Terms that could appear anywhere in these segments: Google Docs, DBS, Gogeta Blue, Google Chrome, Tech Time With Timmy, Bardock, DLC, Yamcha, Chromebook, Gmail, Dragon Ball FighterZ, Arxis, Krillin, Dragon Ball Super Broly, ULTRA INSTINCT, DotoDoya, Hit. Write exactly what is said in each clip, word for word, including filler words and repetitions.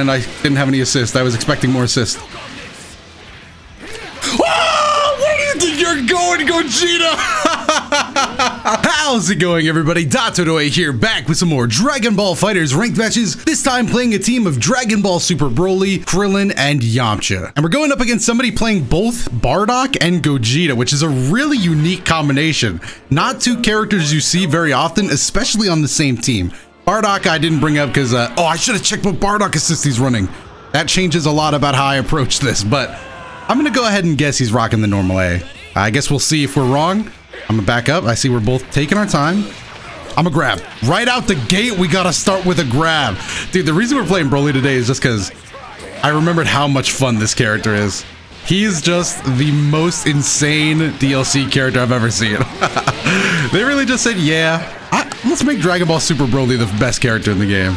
and I didn't have any assist. I was expecting more assist. Oh, where is it? You're going, Gogeta! How's it going, everybody? DotoDoya here, back with some more Dragon Ball FighterZ ranked matches, this time playing a team of Dragon Ball Super Broly, Krillin, and Yamcha. And we're going up against somebody playing both Bardock and Gogeta, which is a really unique combination. Not two characters you see very often, especially on the same team. Bardock I didn't bring up because, uh, oh, I should have checked what Bardock assist he's running. That changes a lot about how I approach this, but I'm going to go ahead and guess he's rocking the normal A. I guess we'll see if we're wrong. I'm gonna back up. I see we're both taking our time. I'm gonna grab. Right out the gate, we gotta start with a grab. Dude, the reason we're playing Broly today is just because I remembered how much fun this character is. He's just the most insane D L C character I've ever seen. They really just said, yeah, I, let's make Dragon Ball Super Broly the best character in the game.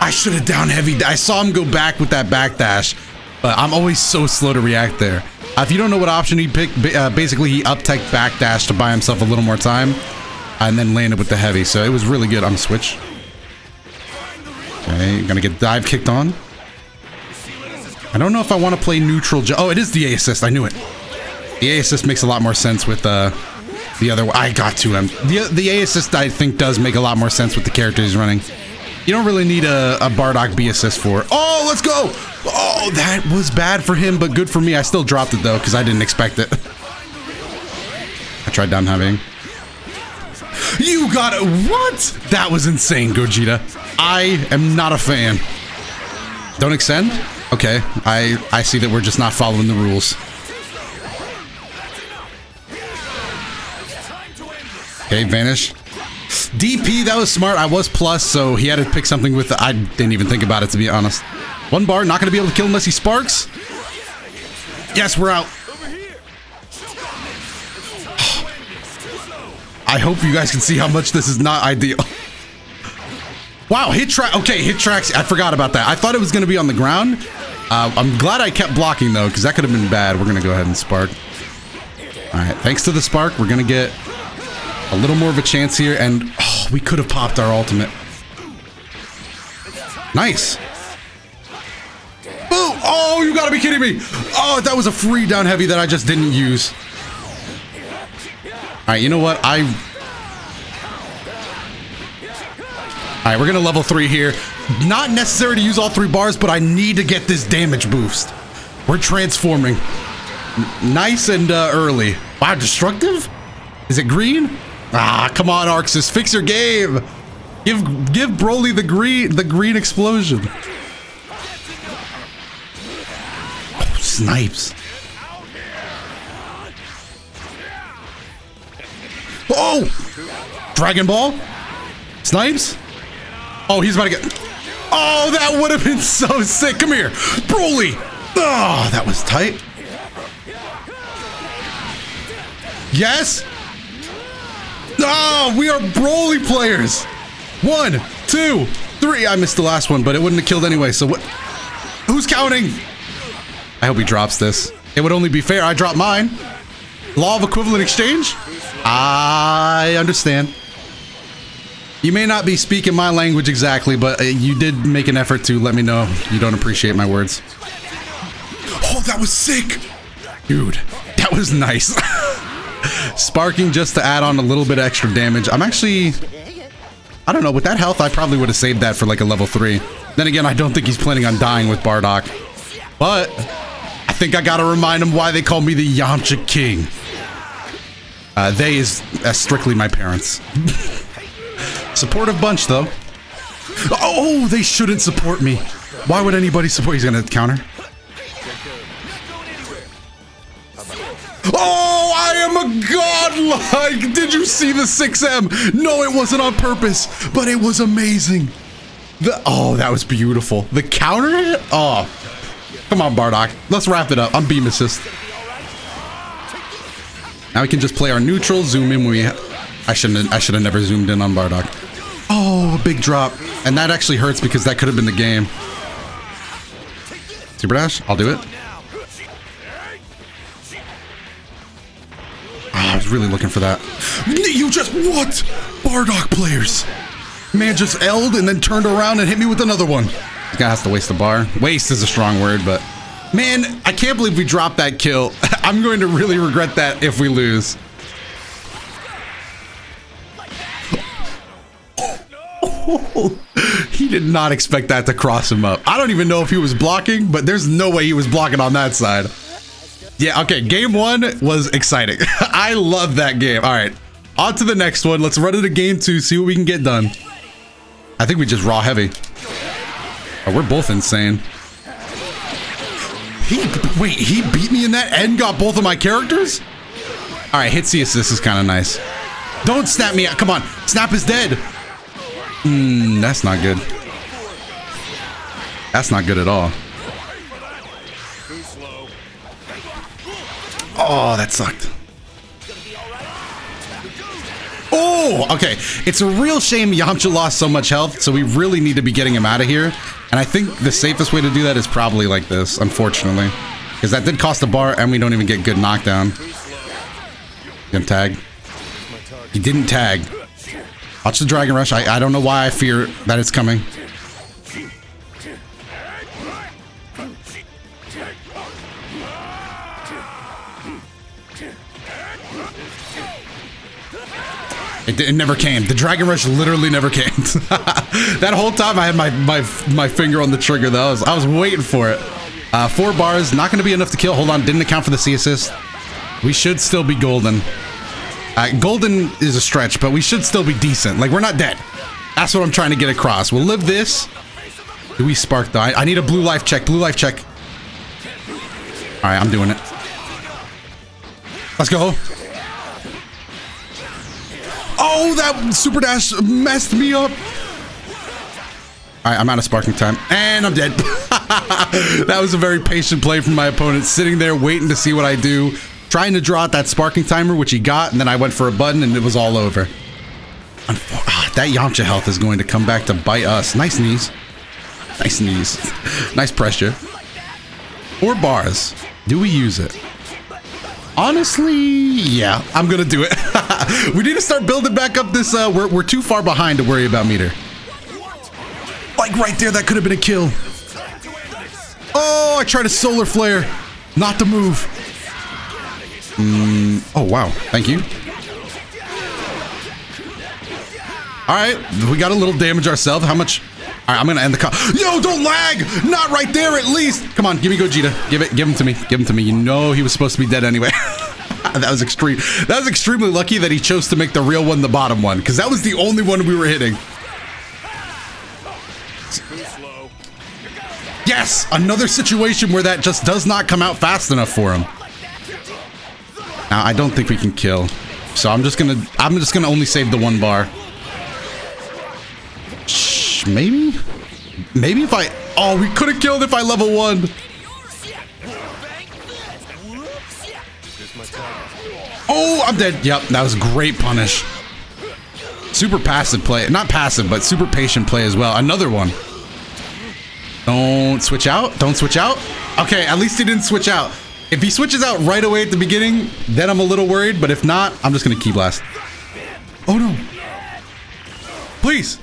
I should have down heavy. I saw him go back with that backdash, but I'm always so slow to react there. If you don't know what option he picked, uh, basically he up-tech backdash to buy himself a little more time, and then landed with the heavy, so it was really good. I'm gonna switch. Okay, gonna get dive kicked on. I don't know if I want to play neutral. Oh, it is the A assist. I knew it. The A assist makes a lot more sense with uh, the other one. I got to him. The, the A assist, I think, does make a lot more sense with the character he's running. You don't really need a, a Bardock B assist for it. Oh, let's go! Oh, that was bad for him, but good for me. I still dropped it, though, because I didn't expect it. I tried down having. You got it! What? That was insane, Gogeta. I am not a fan. Don't extend? Okay. I, I see that we're just not following the rules. Okay, vanish. D P, that was smart. I was plus, so he had to pick something with... I didn't even think about it, to be honest. One bar, not going to be able to kill unless he sparks. Yes, we're out. I hope you guys can see how much this is not ideal. Wow, hit track. Okay, hit tracks. I forgot about that. I thought it was going to be on the ground. Uh, I'm glad I kept blocking, though, because that could have been bad. We're going to go ahead and spark. All right, thanks to the spark, we're going to get... a little more of a chance here, and oh, we could have popped our ultimate. Nice. Boom! Oh, you gotta be kidding me! Oh, that was a free down heavy that I just didn't use. Alright, you know what? I... Alright, we're gonna level three here. Not necessary to use all three bars, but I need to get this damage boost. We're transforming. N- nice and uh, early. Wow, destructive? Is it green? Ah, come on, Arxis, fix your game. Give give Broly the green the green explosion. Oh, snipes. Oh! Dragon Ball? Snipes? Oh, he's about to get... Oh, that would have been so sick. Come here, Broly! Oh, that was tight. Yes? Oh, we are Broly players. One, two, three. I missed the last one, but it wouldn't have killed anyway. So what? Who's counting? I hope he drops this. It would only be fair. I dropped mine. Law of equivalent exchange. I understand. You may not be speaking my language exactly, but you did make an effort to let me know you don't appreciate my words. Oh, that was sick. Dude, that was nice. Sparking just to add on a little bit of extra damage. I'm actually... I don't know. With that health, I probably would have saved that for like a level three. Then again, I don't think he's planning on dying with Bardock. But I think I gotta remind him why they call me the Yamcha King. Uh, they is uh, strictly my parents. Supportive bunch, though. Oh, they shouldn't support me. Why would anybody support? He's gonna counter. Oh, I am a godlike! Did you see the six M? No, it wasn't on purpose, but it was amazing. The oh, that was beautiful. The counter hit? Oh, come on, Bardock. Let's wrap it up. I'm beam assist. Now we can just play our neutral, zoom in when we... I shouldn't. I should have never zoomed in on Bardock. Oh, a big drop. And that actually hurts because that could have been the game. Super dash? I'll do it. I was really looking for that. You just... What? Bardock players. Man just L'd and then turned around and hit me with another one. This guy has to waste the bar. Waste is a strong word, but man, I can't believe we dropped that kill. I'm going to really regret that if we lose. He did not expect that to cross him up. I don't even know if he was blocking, but there's no way he was blocking on that side. Yeah, okay, game one was exciting. I love that game. All right, on to the next one. Let's run into game two, see what we can get done. I think we just raw heavy. Oh, we're both insane. He, wait, he beat me in that and got both of my characters? All right, hit C assist is kind of nice. Don't snap me out, come on. Snap is dead. Mmm, that's not good. That's not good at all. Oh, that sucked. Oh, okay. It's a real shame Yamcha lost so much health, so we really need to be getting him out of here. And I think the safest way to do that is probably like this, unfortunately. Because that did cost a bar, and we don't even get good knockdown. Didn't tag. He didn't tag. Watch the Dragon Rush. I, I don't know why I fear that it's coming. It, it never came. The Dragon Rush literally never came. That whole time I had my, my, my finger on the trigger though. I was, I was waiting for it. Uh, four bars. Not going to be enough to kill. Hold on. Didn't account for the C assist. We should still be golden. Uh, golden is a stretch, but we should still be decent. Like, we're not dead. That's what I'm trying to get across. We'll live this. Do we spark though? I, I need a blue life check. Blue life check. All right, I'm doing it. Let's go. Oh, that super dash messed me up. All right, I'm out of sparking time. And I'm dead. That was a very patient play from my opponent, sitting there waiting to see what I do. Trying to draw out that sparking timer, which he got, and then I went for a button, and it was all over. Ah, that Yamcha health is going to come back to bite us. Nice knees. Nice knees. Nice pressure. Four bars. Do we use it? Honestly, yeah. I'm going to do it. We need to start building back up this... Uh, we're, we're too far behind to worry about meter. Like right there, that could have been a kill. Oh, I tried a solar flare. Not the move. Mm, oh, wow. Thank you. All right. We got a little damage ourselves. How much? All right. I'm going to end the call. Yo, don't lag. Not right there, at least. Come on. Give me Gogeta. Give it. Give him to me. Give him to me. You know he was supposed to be dead anyway. That was extreme. That was extremely lucky that he chose to make the real one the bottom one, because that was the only one we were hitting. Yes. Another situation where that just does not come out fast enough for him. Now, I don't think we can kill, so I'm just gonna I'm just gonna only save the one bar. Shh, maybe maybe if I oh we could have killed if I level one. Oh, I'm dead. Yep, that was great punish. Super passive play, not passive, but super patient play as well. Another one. Don't switch out. Don't switch out. Okay, at least he didn't switch out. If he switches out right away at the beginning, then I'm a little worried. But if not, I'm just going to key blast. Oh, no. Please.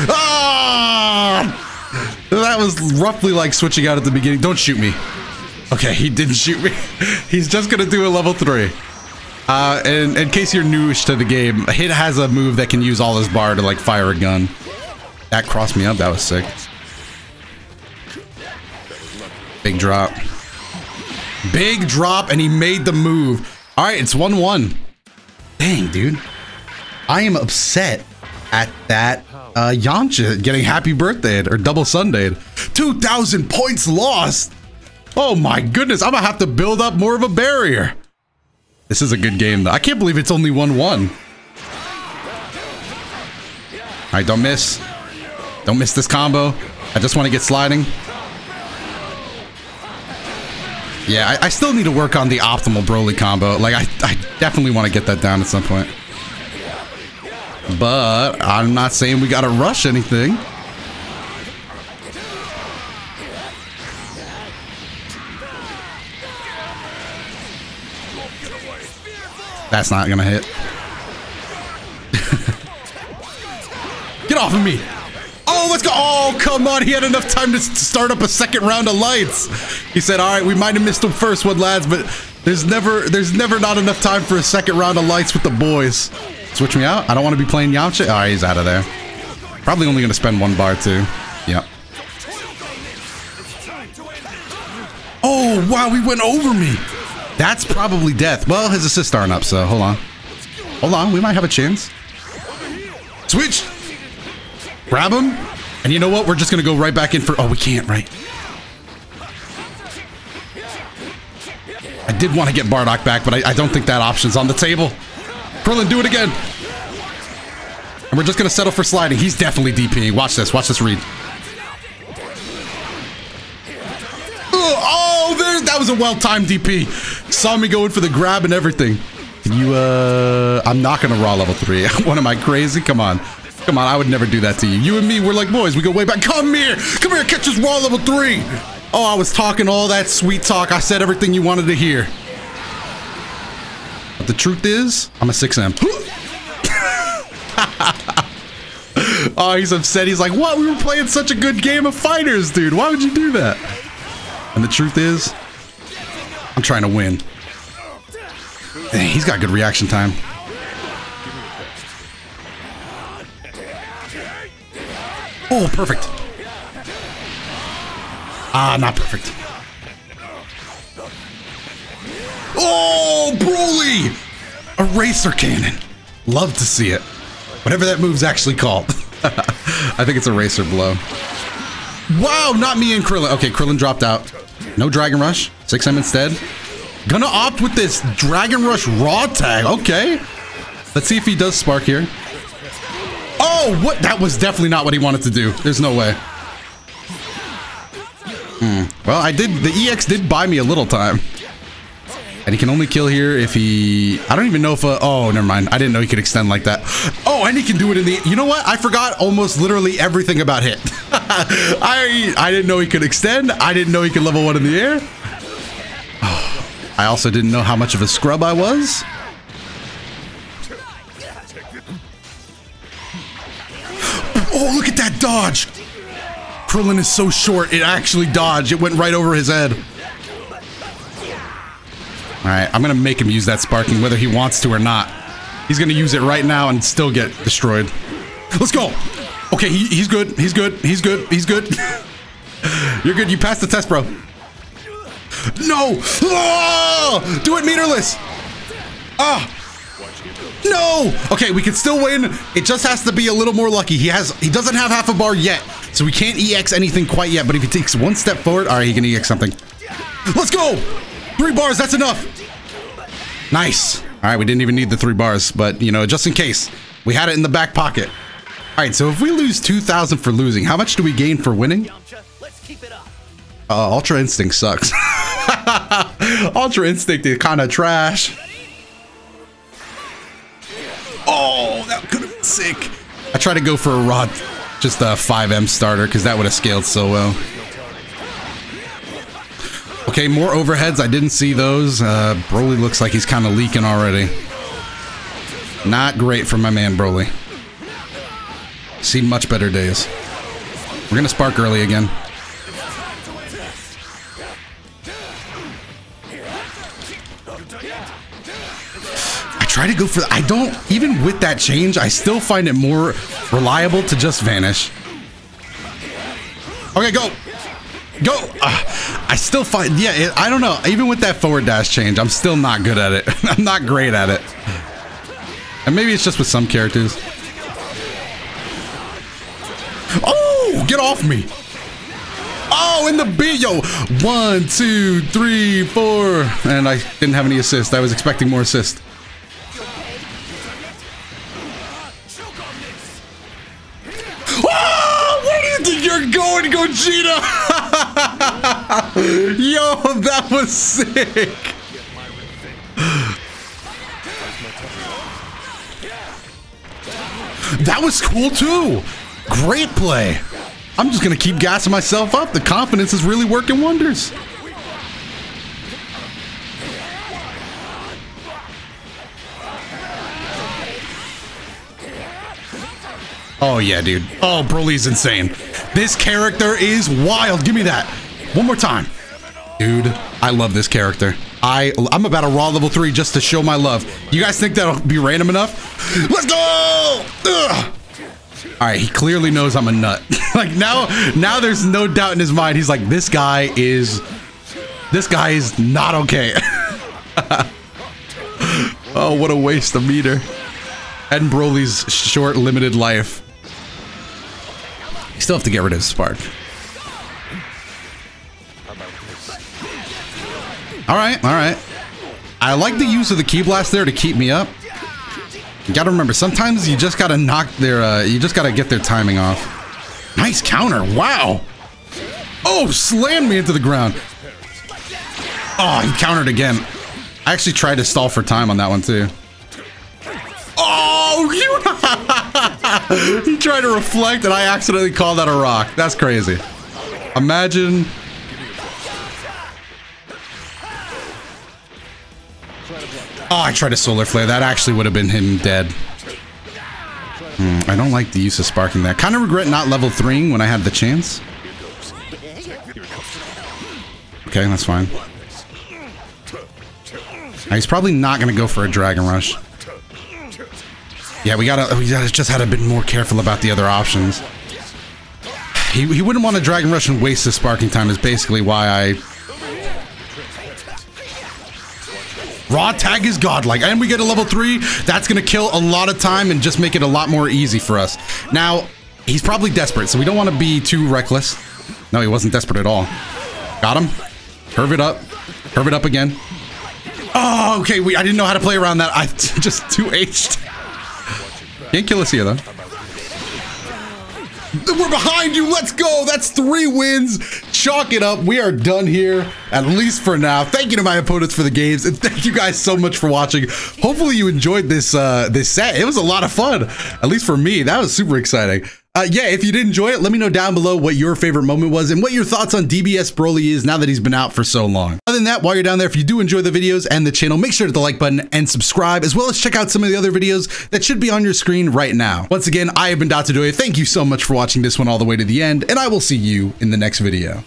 Ah! That was roughly like switching out at the beginning. Don't shoot me. Okay, he didn't shoot me. He's just going to do a level three. Uh, and in case you're newish to the game, Hit has a move that can use all his bar to like fire a gun. That crossed me up. That was sick. Big drop. Big drop, and he made the move. All right, it's one one. Dang, dude. I am upset at that uh, Yamcha getting happy birthdayed or double sundayed. two thousand points lost. Oh, my goodness. I'm going to have to build up more of a barrier. This is a good game, though. I can't believe it's only one one. All right, don't miss. Don't miss this combo. I just want to get sliding. Yeah, I, I still need to work on the optimal Broly combo. Like, I, I definitely want to get that down at some point. But I'm not saying we got to rush anything. That's not going to hit. Get off of me. Oh, let's go. Oh, come on. He had enough time to start up a second round of lights. He said, all right, we might have missed the first one, lads, but there's never there's never not enough time for a second round of lights with the boys. Switch me out. I don't want to be playing Yamcha. All right, he's out of there. Probably only going to spend one bar, too. Yep. Oh, wow, he went over me. That's probably death. Well, his assists aren't up, so hold on. Hold on, we might have a chance. Switch! Grab him. And you know what? We're just going to go right back in for... Oh, we can't, right? I did want to get Bardock back, but I, I don't think that option's on the table. Krillin, do it again. And we're just going to settle for sliding. He's definitely DPing. Watch this. Watch this read. Oh, there, that was a well-timed D P. Saw me going for the grab and everything. Can you, uh... I'm not going to raw level three. What, am I crazy? Come on. Come on, I would never do that to you. You and me, we're like boys. We go way back. Come here. Come here. Catch this raw level three. Oh, I was talking all that sweet talk. I said everything you wanted to hear. But the truth is, I'm a six M. Oh, he's upset. He's like, what? We were playing such a good game of fighters, dude. Why would you do that? And the truth is, I'm trying to win. Dang, he's got good reaction time. Oh, perfect. Ah, not perfect. Oh, Broly! Eraser cannon. Love to see it. Whatever that move's actually called. I think it's Eraser Blow. Wow, not me and Krillin. Okay, Krillin dropped out. No Dragon Rush. six M instead. Gonna opt with this Dragon Rush Raw tag. Okay. Let's see if he does Spark here. Oh, what? That was definitely not what he wanted to do. There's no way. Hmm. Well, I did. The E X did buy me a little time. And he can only kill here if he... I don't even know if... Uh, oh, never mind. I didn't know he could extend like that. Oh, and he can do it in the... You know what? I forgot almost literally everything about Hit. I I didn't know he could extend. I didn't know he could level one in the air. Oh, I also didn't know how much of a scrub I was. Oh, look at that dodge. Krillin is so short. It actually dodged. It went right over his head. Alright, I'm going to make him use that sparking whether he wants to or not. He's going to use it right now and still get destroyed. Let's go! Okay, he, he's good, he's good, he's good, he's good. You're good, you passed the test, bro. No! Oh! Do it meterless! Ah! No! Okay, we can still win. It just has to be a little more lucky. He has, he doesn't have half a bar yet, so we can't E X anything quite yet, but if he takes one step forward, alright, he can E X something. Let's go! Three bars, that's enough. Nice. All right, we didn't even need the three bars, but, you know, just in case. We had it in the back pocket. All right, so if we lose two thousand for losing, how much do we gain for winning? Uh, Ultra Instinct sucks. Ultra Instinct is kind of trash. Oh, that could have been sick. I tried to go for a raw, just a five M starter, because that would have scaled so well. Okay, more overheads. I didn't see those. Uh, Broly looks like he's kind of leaking already. Not great for my man, Broly. Seen much better days. We're going to spark early again. I try to go for... I don't... Even with that change, I still find it more reliable to just vanish. Okay, go! Go! Uh, I still find, yeah, it, I don't know. Even with that forward dash change, I'm still not good at it. I'm not great at it. And maybe it's just with some characters. Oh! Get off me! Oh, in the B! Yo! One, two, three, four. And I didn't have any assist. I was expecting more assist. Oh! Where do you think you're going, Gogeta? Yo, that was sick. That was cool too. Great play. I'm just gonna keep gassing myself up. The confidence is really working wonders. Oh yeah, dude. Oh, Broly's insane. This character is wild. Give me that. One more time. Dude, I love this character. I, I'm about to raw level three just to show my love. You guys think that'll be random enough? Let's go! Ugh. All right, he clearly knows I'm a nut. Like now, now there's no doubt in his mind. He's like, this guy is, this guy is not okay. Oh, what a waste of meter. And Broly's short, limited life. You still have to get rid of his spark. All right, all right. I like the use of the Ki Blast there to keep me up. You gotta remember, sometimes you just gotta knock their, uh, you just gotta get their timing off. Nice counter, wow. Oh, slammed me into the ground. Oh, he countered again. I actually tried to stall for time on that one too. Oh, you he tried to reflect and I accidentally called that a rock. That's crazy. Imagine. Oh, I tried to solar flare. That actually would have been him dead. Hmm, I don't like the use of sparking that. Kind of regret not level three-ing when I had the chance. Okay, that's fine. Now, he's probably not going to go for a Dragon Rush. Yeah, we gotta, we gotta just had to have been more careful about the other options. He, he wouldn't want a Dragon Rush and waste his sparking time is basically why I... Raw tag is godlike, and we get a level three. That's gonna kill a lot of time and just make it a lot more easy for us. Now, he's probably desperate, so we don't wanna be too reckless. No, he wasn't desperate at all. Got him. Curve it up. Curve it up again. Oh, okay, we, I didn't know how to play around that. I just two H'd. Can't kill us here, though. We're behind you, let's go. That's three wins. Chalk it up. We are done here, at least for now. Thank you to my opponents for the games, and thank you guys so much for watching. Hopefully you enjoyed this uh this set. It was a lot of fun, at least for me. That was super exciting. Uh, yeah, if you did enjoy it, let me know down below what your favorite moment was and what your thoughts on D B S Broly is now that he's been out for so long. Other than that, while you're down there, if you do enjoy the videos and the channel, make sure to hit the like button and subscribe, as well as check out some of the other videos that should be on your screen right now. Once again, I have been DotoDoya. Thank you so much for watching this one all the way to the end, and I will see you in the next video.